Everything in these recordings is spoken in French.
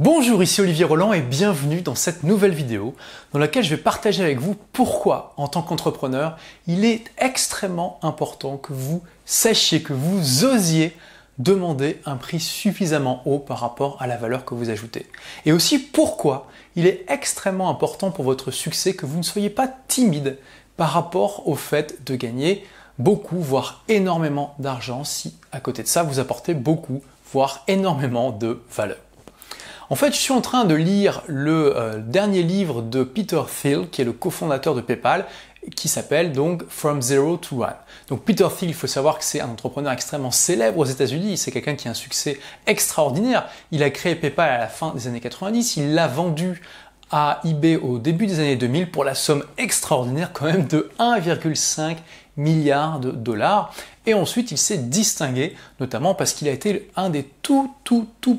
Bonjour, ici Olivier Roland et bienvenue dans cette nouvelle vidéo dans laquelle je vais partager avec vous pourquoi, en tant qu'entrepreneur, il est extrêmement important que vous sachiez, que vous osiez demander un prix suffisamment haut par rapport à la valeur que vous ajoutez. Et aussi pourquoi il est extrêmement important pour votre succès que vous ne soyez pas timide par rapport au fait de gagner beaucoup, voire énormément d'argent si à côté de ça vous apportez beaucoup, voire énormément de valeur. En fait, je suis en train de lire le dernier livre de Peter Thiel, qui est le cofondateur de PayPal, qui s'appelle donc « From Zero to One ». Donc Peter Thiel, il faut savoir que c'est un entrepreneur extrêmement célèbre aux États-Unis. C'est quelqu'un qui a un succès extraordinaire. Il a créé PayPal à la fin des années 90. Il l'a vendu à eBay au début des années 2000 pour la somme extraordinaire quand même de 1,5 milliard de dollars. Et ensuite, il s'est distingué, notamment parce qu'il a été un des tout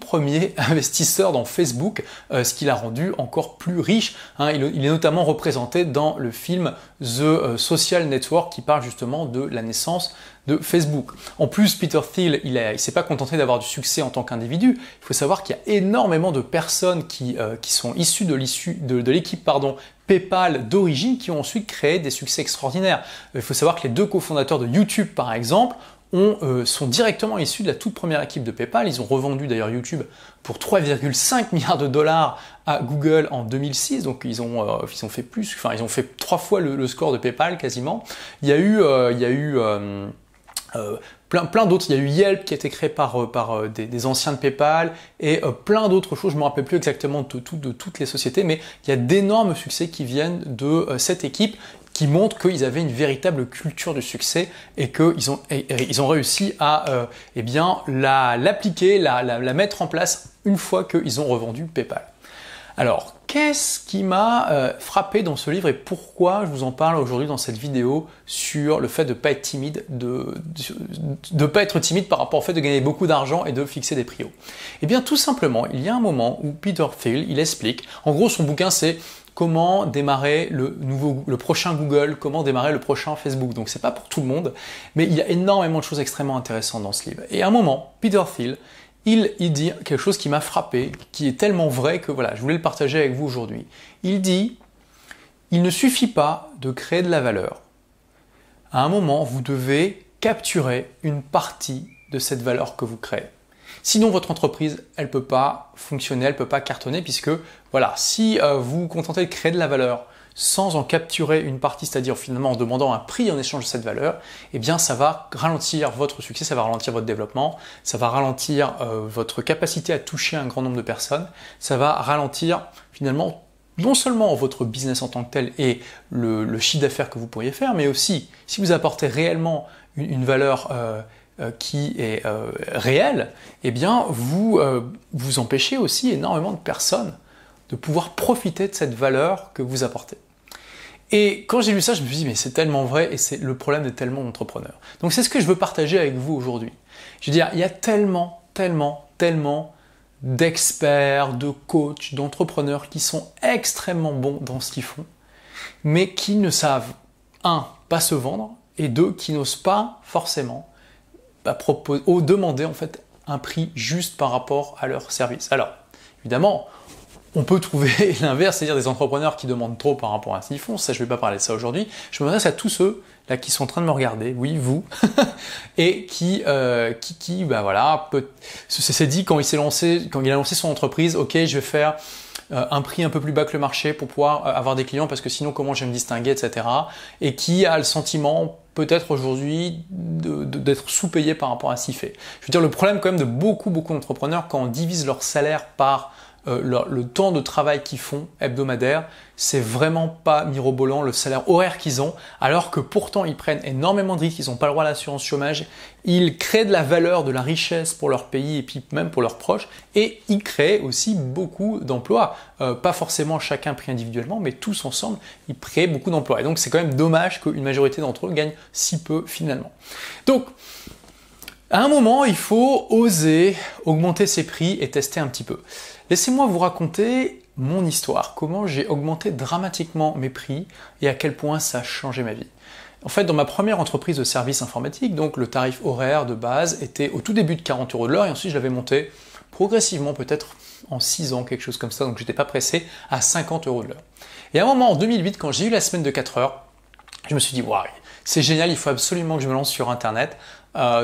premiers investisseurs dans Facebook, ce qui l'a rendu encore plus riche. Il est notamment représenté dans le film The Social Network qui parle justement de la naissance de Facebook. En plus, Peter Thiel, il ne s'est pas contenté d'avoir du succès en tant qu'individu. Il faut savoir qu'il y a énormément de personnes qui sont issues de l'équipe PayPal d'origine qui ont ensuite créé des succès extraordinaires. Il faut savoir que les deux cofondateurs de YouTube, par exemple, sont directement issus de la toute première équipe de PayPal. Ils ont revendu d'ailleurs YouTube pour 3,5 milliards de dollars à Google en 2006. Donc ils ont fait plus, enfin ils ont fait 3 fois le score de PayPal quasiment. Il y a eu plein d'autres, il y a eu Yelp qui a été créé par des anciens de PayPal et plein d'autres choses, je ne me rappelle plus exactement de toutes les sociétés, mais il y a d'énormes succès qui viennent de cette équipe qui montre qu'ils avaient une véritable culture du succès et qu'ils ont réussi à l'appliquer, la mettre en place une fois qu'ils ont revendu PayPal. Alors, qu'est-ce qui m'a frappé dans ce livre et pourquoi je vous en parle aujourd'hui dans cette vidéo sur le fait de ne pas être timide, de pas être timide par rapport au fait de gagner beaucoup d'argent et de fixer des prix hauts. Eh bien, tout simplement, il y a un moment où Peter Thiel, il explique, en gros, son bouquin, c'est comment démarrer le prochain Google, comment démarrer le prochain Facebook. Donc, c'est pas pour tout le monde, mais il y a énormément de choses extrêmement intéressantes dans ce livre. Et à un moment, Peter Thiel, il dit quelque chose qui m'a frappé, qui est tellement vrai que voilà, je voulais le partager avec vous aujourd'hui. Il dit, il ne suffit pas de créer de la valeur. À un moment, vous devez capturer une partie de cette valeur que vous créez. Sinon, votre entreprise, elle ne peut pas fonctionner, elle ne peut pas cartonner puisque voilà, si vous vous contentez de créer de la valeur sans en capturer une partie, c'est-à-dire finalement en demandant un prix en échange de cette valeur, eh bien ça va ralentir votre succès, ça va ralentir votre développement, ça va ralentir votre capacité à toucher un grand nombre de personnes, ça va ralentir finalement non seulement votre business en tant que tel et le chiffre d'affaires que vous pourriez faire, mais aussi si vous apportez réellement une valeur qui est réelle, eh bien vous empêchez aussi énormément de personnes de pouvoir profiter de cette valeur que vous apportez. Et quand j'ai lu ça, je me suis dit, mais c'est tellement vrai et c'est le problème de tellement d'entrepreneurs. Donc c'est ce que je veux partager avec vous aujourd'hui. Je veux dire, il y a tellement d'experts, de coachs, d'entrepreneurs qui sont extrêmement bons dans ce qu'ils font, mais qui ne savent, 1, pas se vendre, et 2, qui n'osent pas forcément demander en fait un prix juste par rapport à leur service. Alors, évidemment, on peut trouver l'inverse, c'est-à-dire des entrepreneurs qui demandent trop par rapport à ce qu'ils font. Ça, je ne vais pas parler de ça aujourd'hui. Je m'adresse à tous ceux là qui sont en train de me regarder, oui, vous, et qui bah voilà, s'est dit quand il a lancé son entreprise, ok, je vais faire un prix un peu plus bas que le marché pour pouvoir avoir des clients parce que sinon comment je vais me distinguer, etc. Et qui a le sentiment peut-être aujourd'hui d'être sous-payé par rapport à ce qu'il fait. Je veux dire, le problème quand même de beaucoup d'entrepreneurs quand on divise leur salaire par le temps de travail qu'ils font hebdomadaire, c'est vraiment pas mirobolant le salaire horaire qu'ils ont, alors que pourtant ils prennent énormément de risques, ils n'ont pas le droit à l'assurance chômage, ils créent de la valeur, de la richesse pour leur pays et puis même pour leurs proches, et ils créent aussi beaucoup d'emplois, pas forcément chacun pris individuellement, mais tous ensemble, ils créent beaucoup d'emplois. Et donc c'est quand même dommage qu'une majorité d'entre eux gagne si peu finalement. Donc, à un moment, il faut oser augmenter ses prix et tester un petit peu. Laissez-moi vous raconter mon histoire, comment j'ai augmenté dramatiquement mes prix et à quel point ça a changé ma vie. En fait, dans ma première entreprise de services informatiques, donc le tarif horaire de base était au tout début de 40 euros de l'heure et ensuite je l'avais monté progressivement, peut-être en 6 ans, quelque chose comme ça, donc j'étais pas pressé, à 50 € de l'heure. Et à un moment, en 2008, quand j'ai eu la semaine de 4 heures, je me suis dit, waouh, c'est génial, il faut absolument que je me lance sur Internet.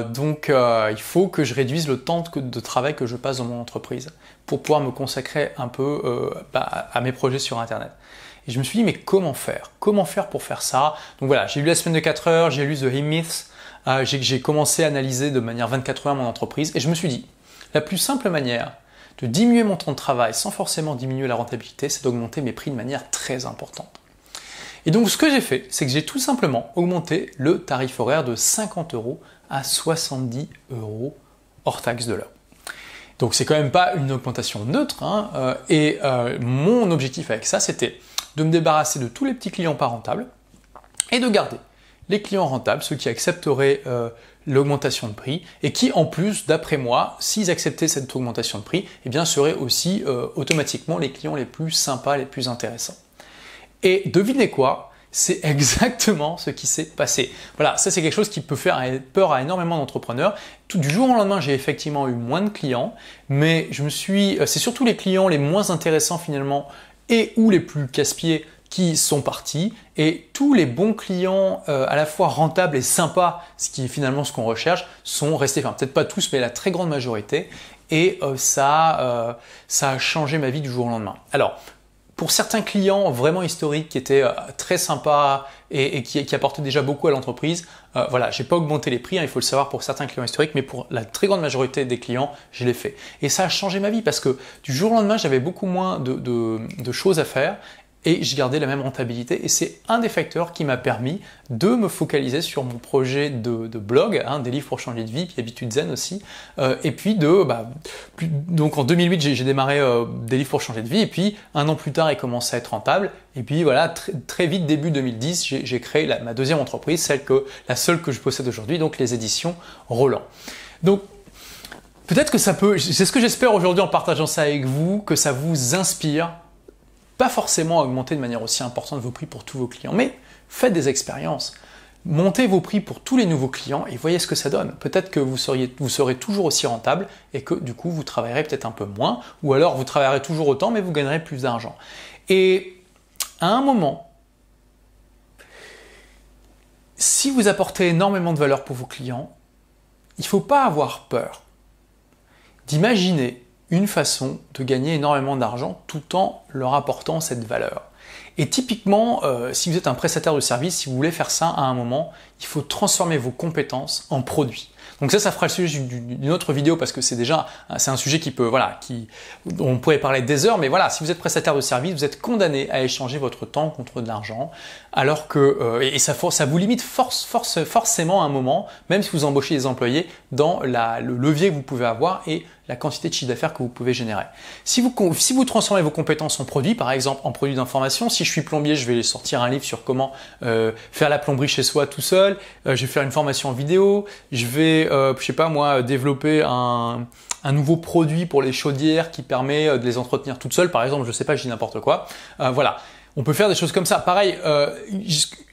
Donc il faut que je réduise le temps de travail que je passe dans mon entreprise pour pouvoir me consacrer un peu à mes projets sur Internet. Et je me suis dit, mais comment faire? Comment faire pour faire ça? Donc voilà, j'ai lu la semaine de 4 heures, j'ai lu The E-Myth, j'ai commencé à analyser de manière 24 heures mon entreprise et je me suis dit, la plus simple manière de diminuer mon temps de travail sans forcément diminuer la rentabilité, c'est d'augmenter mes prix de manière très importante. Et donc ce que j'ai fait, c'est que j'ai tout simplement augmenté le tarif horaire de 50 € à 70 € hors taxe de l'heure. Donc c'est quand même pas une augmentation neutre, hein, et mon objectif avec ça, c'était de me débarrasser de tous les petits clients pas rentables et de garder les clients rentables, ceux qui accepteraient l'augmentation de prix et qui, en plus, d'après moi, s'ils acceptaient cette augmentation de prix, eh bien, seraient aussi automatiquement les clients les plus sympas, les plus intéressants. Et devinez quoi? C'est exactement ce qui s'est passé. Voilà, ça c'est quelque chose qui peut faire peur à énormément d'entrepreneurs. Du jour au lendemain, j'ai effectivement eu moins de clients, mais c'est surtout les clients les moins intéressants finalement et ou les plus casse-pieds qui sont partis, et tous les bons clients à la fois rentables et sympas, ce qui est finalement ce qu'on recherche, sont restés, enfin peut-être pas tous, mais la très grande majorité, et ça a changé ma vie du jour au lendemain. Alors, pour certains clients vraiment historiques qui étaient très sympas et qui apportaient déjà beaucoup à l'entreprise, voilà, j'ai pas augmenté les prix, hein, il faut le savoir pour certains clients historiques, mais pour la très grande majorité des clients, je l'ai fait. Et ça a changé ma vie parce que du jour au lendemain, j'avais beaucoup moins de choses à faire et j'ai gardé la même rentabilité. Et c'est un des facteurs qui m'a permis de me focaliser sur mon projet de blog, hein, des livres pour changer de vie, puis Habitude zen aussi. Donc en 2008, j'ai démarré des livres pour changer de vie. Et puis un an plus tard, il commençait à être rentable. Et puis voilà, très vite, début 2010, j'ai créé ma deuxième entreprise, la seule que je possède aujourd'hui, donc les Éditions Roland. Donc, peut-être que c'est ce que j'espère aujourd'hui en partageant ça avec vous, que ça vous inspire. Pas forcément à augmenter de manière aussi importante vos prix pour tous vos clients, mais faites des expériences. Montez vos prix pour tous les nouveaux clients et voyez ce que ça donne. Peut-être que vous serez toujours aussi rentable et que du coup, vous travaillerez peut-être un peu moins, ou alors vous travaillerez toujours autant, mais vous gagnerez plus d'argent. Et à un moment, si vous apportez énormément de valeur pour vos clients, il ne faut pas avoir peur d'imaginer une façon de gagner énormément d'argent tout en leur apportant cette valeur. Et typiquement, si vous êtes un prestataire de service, si vous voulez faire ça à un moment, il faut transformer vos compétences en produits. Donc ça fera le sujet d'une autre vidéo parce que c'est un sujet qui peut, voilà, on pourrait parler des heures, mais voilà, si vous êtes prestataire de service, vous êtes condamné à échanger votre temps contre de l'argent, alors que, ça vous limite forcément à un moment, même si vous embauchez des employés, dans le levier que vous pouvez avoir et la quantité de chiffre d'affaires que vous pouvez générer. Si vous transformez vos compétences en produits, par exemple en produits d'information, si je suis plombier, je vais sortir un livre sur comment faire la plomberie chez soi tout seul, je vais faire une formation en vidéo, je vais, je sais pas moi, développer un nouveau produit pour les chaudières qui permet de les entretenir toutes seules, par exemple, je sais pas, je dis n'importe quoi. Voilà, on peut faire des choses comme ça. Pareil,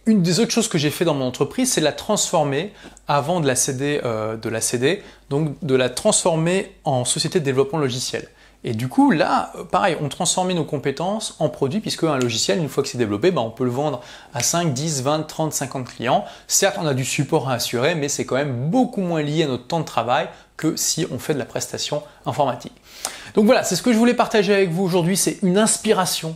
une des autres choses que j'ai fait dans mon entreprise, c'est de la transformer avant de la céder, donc de la transformer en société de développement logiciel. Et du coup, là, pareil, on transformait nos compétences en produits puisque un logiciel, une fois que c'est développé, on peut le vendre à 5, 10, 20, 30, 50 clients. Certes, on a du support à assurer, mais c'est quand même beaucoup moins lié à notre temps de travail que si on fait de la prestation informatique. Donc voilà, c'est ce que je voulais partager avec vous aujourd'hui. C'est une inspiration,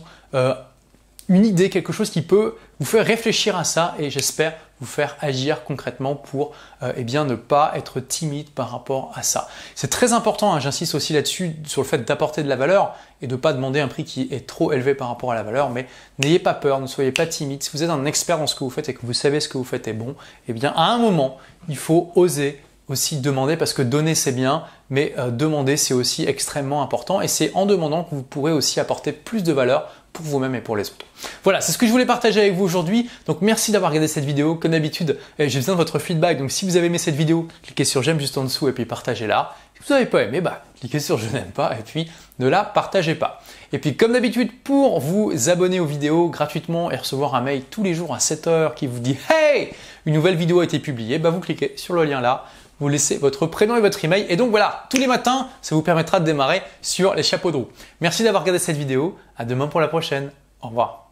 une idée, quelque chose qui peut vous faire réfléchir à ça et j'espère vous faire agir concrètement pour ne pas être timide par rapport à ça. C'est très important, hein, j'insiste aussi là-dessus, sur le fait d'apporter de la valeur et de ne pas demander un prix qui est trop élevé par rapport à la valeur, mais n'ayez pas peur, ne soyez pas timide. Si vous êtes un expert dans ce que vous faites et que vous savez ce que vous faites est bon, à un moment, il faut oser aussi demander parce que donner c'est bien, mais demander c'est aussi extrêmement important et c'est en demandant que vous pourrez aussi apporter plus de valeur pour vous-même et pour les autres. Voilà, c'est ce que je voulais partager avec vous aujourd'hui. Donc merci d'avoir regardé cette vidéo. Comme d'habitude, j'ai besoin de votre feedback. Donc si vous avez aimé cette vidéo, cliquez sur j'aime juste en dessous et puis partagez-la. Si vous n'avez pas aimé, cliquez sur je n'aime pas et puis ne la partagez pas. Et puis comme d'habitude, pour vous abonner aux vidéos gratuitement et recevoir un mail tous les jours à 7 h qui vous dit hey, une nouvelle vidéo a été publiée, vous cliquez sur le lien là. vous laissez votre prénom et votre email. Et donc voilà, tous les matins, ça vous permettra de démarrer sur les chapeaux de roue. Merci d'avoir regardé cette vidéo. À demain pour la prochaine. Au revoir.